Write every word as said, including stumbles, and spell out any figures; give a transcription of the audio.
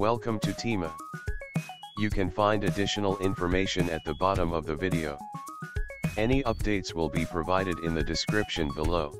Welcome to Tema. You can find additional information at the bottom of the video. Any updates will be provided in the description below.